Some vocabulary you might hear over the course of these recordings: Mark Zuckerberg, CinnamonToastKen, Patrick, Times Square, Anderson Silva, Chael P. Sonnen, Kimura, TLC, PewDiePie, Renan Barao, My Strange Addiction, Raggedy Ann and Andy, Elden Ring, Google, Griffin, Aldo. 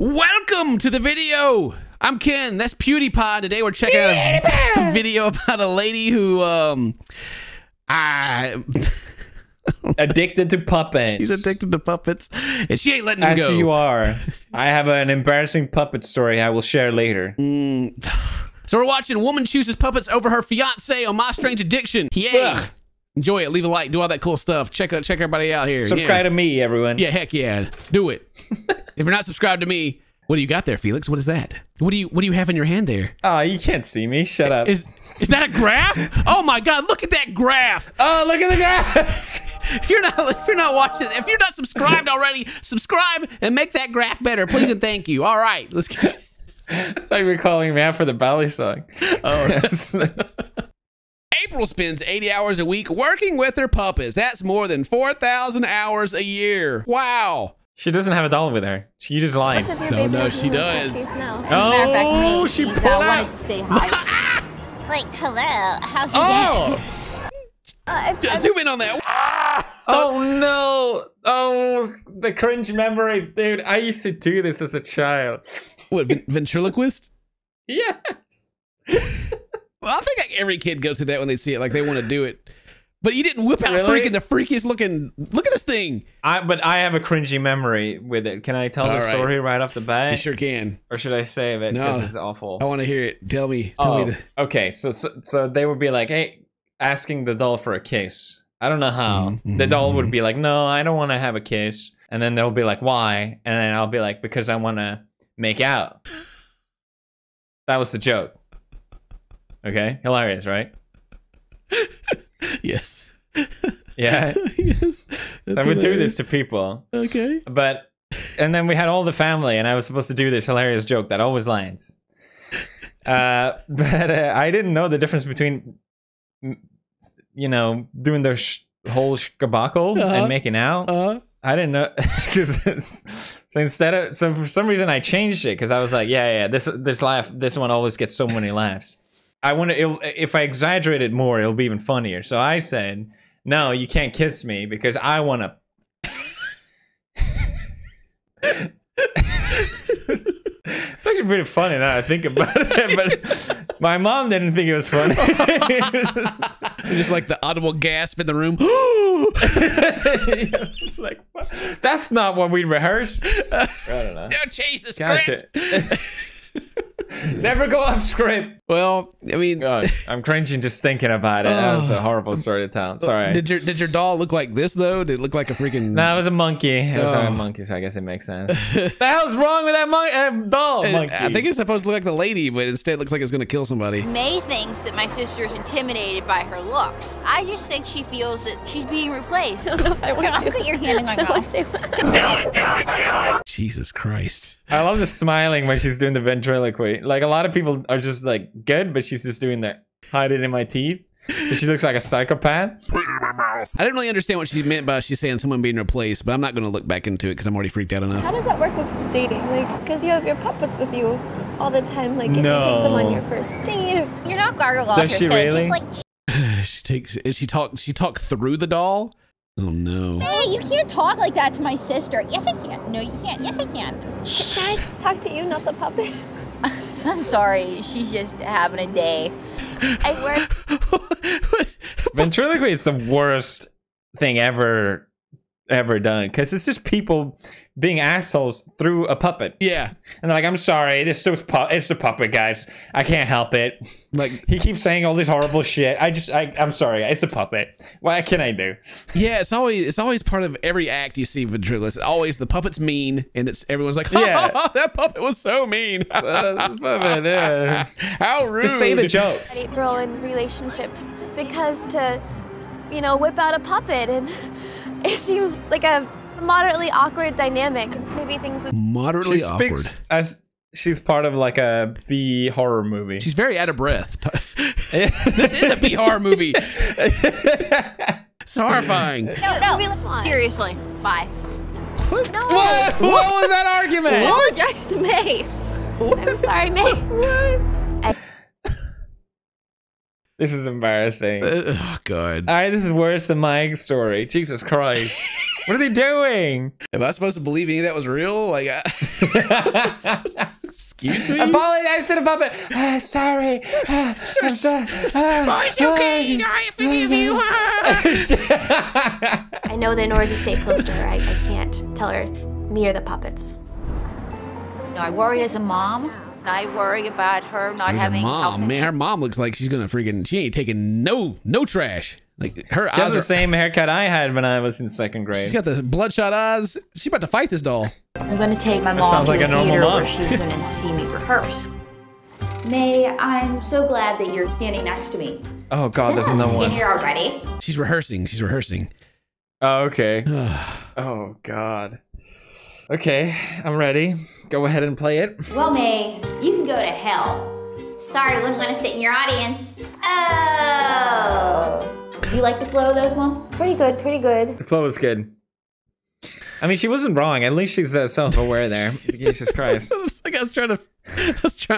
Welcome to the video. I'm Ken. That's PewDiePie. Today we're checking out a video about a lady who addicted to puppets. She's addicted to puppets, and she ain't letting them go. As you are. I have an embarrassing puppet story I will share later. So we're watching Woman Chooses Puppets Over Her Fiance on My Strange Addiction. Yay! Ugh. Enjoy it. Leave a like. Do all that cool stuff. Check everybody out here. Subscribe to me, everyone. Yeah, heck yeah. Do it. If you're not subscribed to me, what do you got there, Felix? What is that? What do you have in your hand there? Oh, you can't see me. Shut up. Is that a graph? Oh my God! Look at that graph. Oh, look at the graph. if you're not watching, if you're not subscribed already, subscribe and make that graph better, please and thank you. All right, let's get. Like we're calling me out for the ballet song. Oh. April spends 80 hours a week working with her puppets. That's more than 4,000 hours a year. Wow. She doesn't have a doll with her. She's just lying. No, she does. Oh, she pulled out. Like, hello. How's it going? Zoom in on that. Oh, no. Oh, the cringe memories, dude. I used to do this as a child. What, ventriloquist? Yes. Well, I think like every kid goes through that when they see it. Like, they want to do it. But you didn't whip out the freakiest looking. Look at this thing. But I have a cringy memory with it. Can I tell the story right off the bat? You sure can. Or should I save it? No. This is awful. I want to hear it. Tell me. Tell me. Okay. So they would be like, hey, asking the doll for a kiss. I don't know how. Mm-hmm. The doll would be like, no, I don't want to have a kiss. And then they'll be like, why? And then I'll be like, because I want to make out. That was the joke. Okay. Hilarious, right? Yes. Yeah. Yes. So I would do this to people. Okay. But, and then we had all the family, and I was supposed to do this hilarious joke that always lands. But I didn't know the difference between, you know, doing the whole shkabackle and making out. I didn't know. So for some reason I changed it because I was like, yeah, this one always gets so many laughs. I wonder if I exaggerate it more, it'll be even funnier. So I said, no, you can't kiss me because I want to. It's actually pretty funny now I think about it, but my mom didn't think it was funny. Just like the audible gasp in the room. Like, what? That's not what we rehearse. I don't know. Don't change the script. Gotcha. Never go off script. Well, I mean, God, I'm cringing just thinking about it. That was a horrible story to tell. Sorry. Did your doll look like this though? Did it look like a freaking? No, it was a monkey. It was like a monkey, so I guess it makes sense. The hell's wrong with that doll monkey? I think it's supposed to look like the lady, but instead it looks like it's gonna kill somebody. May thinks that my sister is intimidated by her looks. I just think she feels that she's being replaced. I don't know if I want to. I'll put your hand in my mouth. Jesus Christ. I love the smiling when she's doing the ventriloquy. Like, a lot of people are just like good, but she's just doing that. Hide it in my teeth. So she looks like a psychopath. Put it in my mouth. I didn't really understand what she meant by she's saying someone being replaced, but I'm not going to look back into it because I'm already freaked out enough. How does that work with dating? Like, because you have your puppets with you all the time. Like, if you take them on your first date, you're not gargle. Does she really? Like she talked through the doll. Oh no. Hey, you can't talk like that to my sister. Yes, I can. No, you can't. Yes, I can. Can I talk to you, not the puppet? I'm sorry. She's just having a day. I work. Ventriloquy is the worst thing ever done because it's just people being assholes through a puppet. Yeah. And they're like, I'm sorry. It's the puppet, guys. I can't help it. Like, he keeps saying all this horrible shit. I'm sorry. It's a puppet. What can I do? Yeah, it's always part of every act you see ventriloquists. Always the puppet's mean, and everyone's like, oh, yeah, that puppet was so mean. How rude. Just say the joke. April in relationships, because to, you know, whip out a puppet, and it seems like a moderately awkward dynamic. Maybe things would moderately awkward. As she's part of like a B horror movie. She's very out of breath. This is a B horror movie. It's horrifying. No, seriously. Bye. What? No. What was that argument? I apologize to May. I'm sorry, May. This is embarrassing. Oh God. All right, this is worse than my story. Jesus Christ. What are they doing? Am I supposed to believe any of that was real? Like, excuse me? Apologize to the puppet. Sorry. I'm sorry. Okay. I forgive you. I know that in order to stay close to her, I can't tell her me or the puppets. You know, I worry as a mom. I worry about her not having mom. Man, her mom looks like she's gonna freaking. She ain't taking no trash. Like her. She has the same haircut I had when I was in second grade. She's got the bloodshot eyes. She's about to fight this doll. I'm gonna take my mom to a theater where she's gonna see me rehearse. May, I'm so glad that you're standing next to me. Oh God, there's another one. Here already. She's rehearsing. She's rehearsing. Oh, okay. Oh God. Okay, I'm ready. Go ahead and play it. Well, May, you can go to hell. Sorry, I wouldn't want to sit in your audience. Oh. You like the flow of those, Mom? Pretty good, pretty good. The flow was good. I mean, she wasn't wrong. At least she's self-aware there. Jesus Christ. Like I was trying to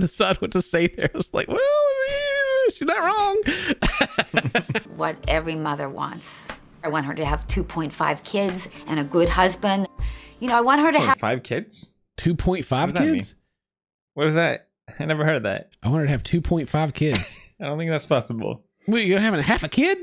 decide what to say there. I was like, well, I mean, she's not wrong. What every mother wants. I want her to have 2.5 kids and a good husband. You know, I want her to have 5 kids. 2.5 kids? What is that? I never heard of that. I want her to have 2.5 kids. I don't think that's possible. Wait, you're having half a kid?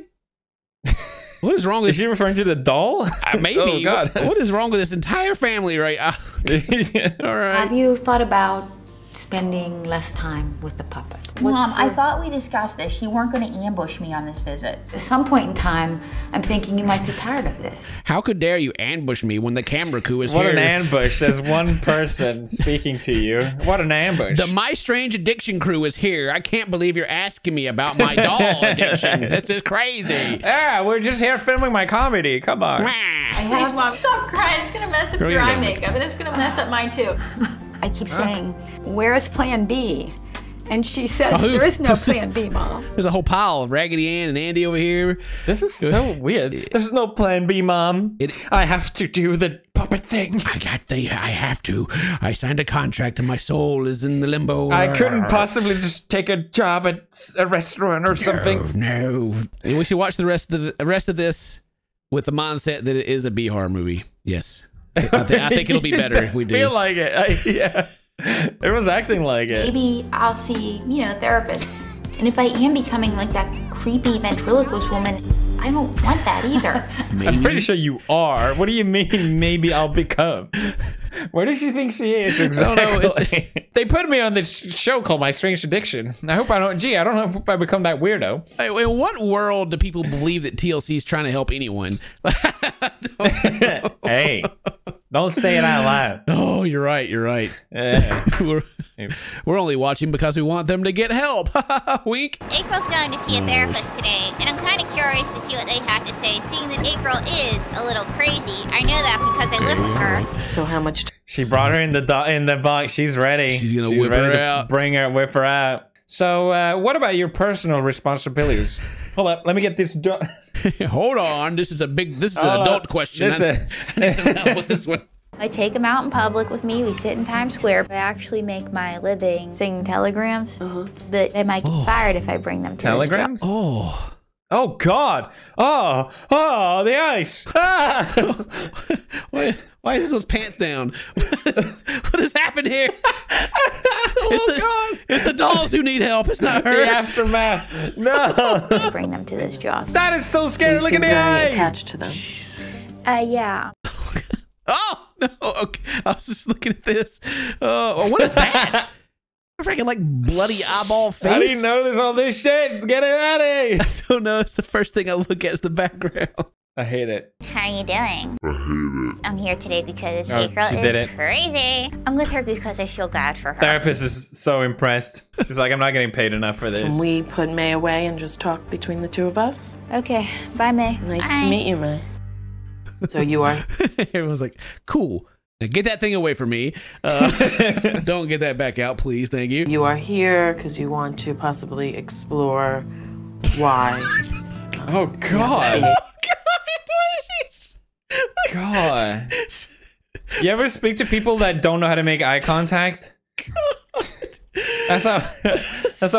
What is wrong with? Is she referring to the doll? Maybe. Oh, God. What is wrong with this entire family right now? Yeah. All right. Have you thought about spending less time with the puppets? Mom, I thought we discussed this. You weren't going to ambush me on this visit. At some point in time, I'm thinking you might be tired of this. How could dare you ambush me when the camera crew is here? What an ambush. There's one person speaking to you. What an ambush. The My Strange Addiction crew is here. I can't believe you're asking me about my doll addiction. This is crazy. Yeah, we're just here filming my comedy. Come on. Please, Mom, stop crying. It's going to mess up your eye makeup. It's going to mess up mine, too. I keep saying, where is plan B? And she says, there is no plan B, Mom. There's a whole pile of Raggedy Ann and Andy over here. This is so weird. There's no plan B, Mom. I have to do the puppet thing. I have to. I signed a contract and my soul is in the limbo. I couldn't possibly just take a job at a restaurant or something. No, no. We should watch the rest of this with the mindset that it is a B horror movie. Yes. I think it'll be better if we do. I feel like it. Yeah. Everyone's acting like it. Maybe I'll see, you know, a therapist. And if I am becoming like that creepy ventriloquist woman, I don't want that either. I'm pretty sure you are. What do you mean, maybe I'll become? Where does she think she is? Exactly. They put me on this show called My Strange Addiction. I hope I don't. Gee, I don't know if I become that weirdo. In what world do people believe that TLC is trying to help anyone? Hey, don't say it out loud. Oh, you're right. You're right. We're only watching because we want them to get help. Wink. April's going to see a therapist today, and I'm kind of curious to see what they have to say. Seeing that April is a little crazy, I know that because I live with her. So how much? She brought her in the box. She's ready. She's gonna whip her out. Whip her out. So, what about your personal responsibilities? Hold up, let me get this. Hold on, this is a big. This is an adult question. I with this one. I take him out in public with me. We sit in Times Square. I actually make my living singing telegrams, but I might get fired if I bring them to telegrams. Oh God! Oh, the ice! Ah. Why is this one's pants down? What has happened here? Oh God! It's the dolls who need help. It's not her. The aftermath. No. Bring them to this job. That is so scary. Look at the eyes. Attached to them. Yeah. Oh no! Okay, I was just looking at this. What is that? A freaking like bloody eyeball face. I didn't notice all this shit. Get it out of here. I don't know. It's the first thing I look at is the background. I hate it. How are you doing? I hate it. I'm here today because April is crazy. I'm with her because I feel bad for her. Therapist is so impressed. She's like, I'm not getting paid enough for this. Can we put May away and just talk between the two of us? Okay. Bye, May. Nice to meet you, May. So you are? Everyone's like, cool. Now get that thing away from me. Don't get that back out, please. Thank you. You are here because you want to possibly explore why. Oh, God. God. You ever speak to people that don't know how to make eye contact? God. That's how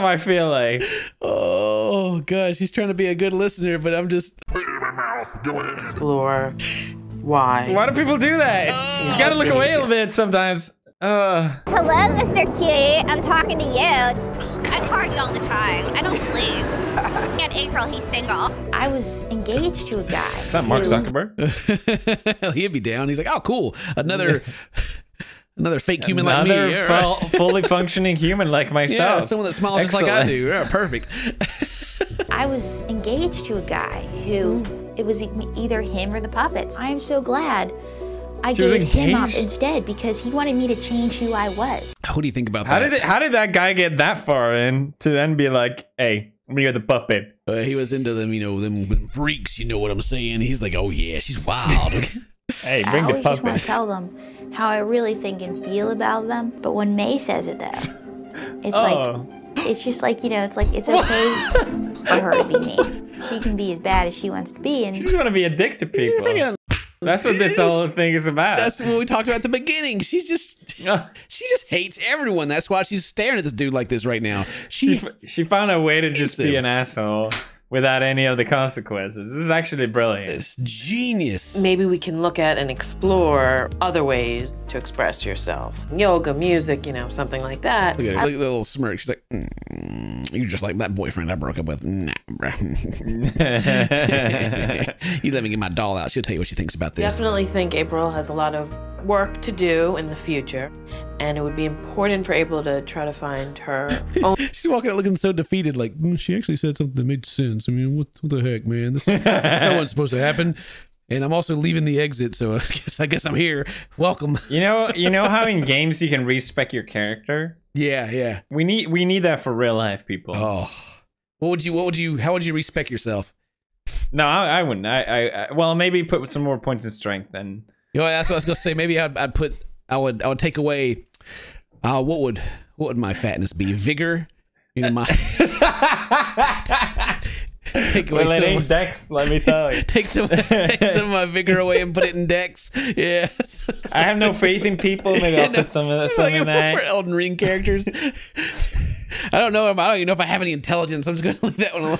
I feel like. Oh gosh, he's trying to be a good listener, but I'm just. Put it in my mouth. Go ahead. Explore Why? Why do people do that? You gotta look away a little bit sometimes. Hello, Mr. Cute. I'm talking to you. I party all the time. I don't sleep. And April, he's single. I was engaged to a guy. Is that Mark Zuckerberg? He'd be down. He's like, oh, cool. Another fake human like me. Another fully functioning human like myself. Yeah, someone that smiles just like I do. Yeah, perfect. I was engaged to a guy who, it was either him or the puppets. I am so glad I gave him up instead because he wanted me to change who I was. What do you think about that? How did that guy get that far in to then be like, hey, we are the puppet? He was into them, you know, them freaks, you know what I'm saying? He's like, oh yeah, she's wild. Hey, bring the puppet. I just want to tell them how I really think and feel about them. But when May says it though, it's like, it's just like, you know, it's like, it's okay. For her to be mean. She can be as bad as she wants to be. And she just want to be a dick to people. That's what this whole thing is about. That's what we talked about at the beginning. She just hates everyone. That's why she's staring at this dude like this right now. She found a way to just be an asshole without any of the consequences. This is actually brilliant. It's genius. Maybe we can look at and explore other ways to express yourself. Yoga, music, you know, something like that. Look at her, look at the little smirk. She's like, you're just like that boyfriend I broke up with. Nah, bro. You let me get my doll out. She'll tell you what she thinks about this. Definitely think April has a lot of work to do in the future. And it would be important for April to try to find her own. She's walking out looking so defeated, like, she actually said something that made sense. I mean, what the heck, man? This that wasn't supposed to happen. And I'm also leaving the exit, so I guess I'm here. Welcome. You know how in games you can respec your character? Yeah, yeah. We need that for real life, people. Oh. How would you respec yourself? No, I wouldn't. Well, maybe put some more points in strength and that's what I was gonna say. Maybe I would take away what would my fatness be? Vigor? You know, my take away it ain't Dex, let me tell you. take some of my vigor away and put it in Dex. Yeah. I have no faith in people. Maybe I'll put some of that in that. For Elden Ring characters. I don't even know if I have any intelligence. I'm just gonna leave that one alone.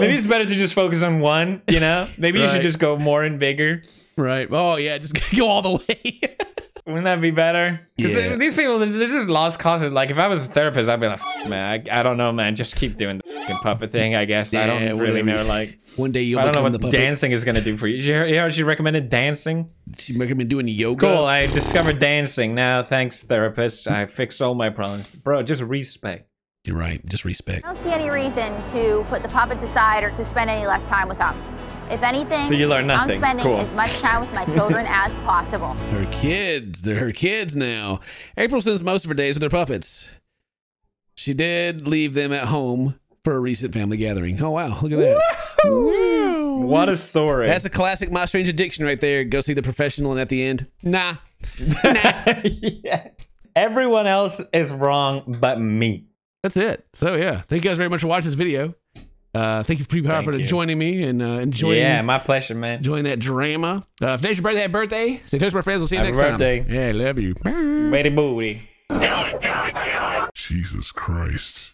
Maybe it's better to just focus on one, you know? Maybe you should just go more in vigor. Right. Oh yeah, just go all the way. Wouldn't that be better? Because these people, they're just lost causes. Like, if I was a therapist, I'd be like, man, I don't know, man. Just keep doing the puppet thing, I guess. Yeah, I don't really know. Like, one day you'll become the puppet. I don't know what dancing is going to do for you. You heard she recommended dancing? She recommended doing yoga? Cool, I discovered dancing. Now, thanks, therapist. I fixed all my problems. Bro, just respect. You're right, just respect. I don't see any reason to put the puppets aside or to spend any less time with them. If anything, so you learn nothing. I'm spending as much time with my children as possible. Her kids. They're her kids now. April spends most of her days with her puppets. She did leave them at home for a recent family gathering. Oh, wow. Look at that. Woo! What a story. That's a classic My Strange Addiction right there. Go see the professional and at the end. Nah. Yeah. Everyone else is wrong but me. That's it. So, yeah. Thank you guys very much for watching this video. Thank you, PewDiePie, for joining me and enjoying. Yeah, my pleasure, man. Enjoying that drama. If today's your birthday, happy birthday. Stay close, my friends. We'll see you next time. Yeah, I love you. Bye. Booty. Jesus Christ.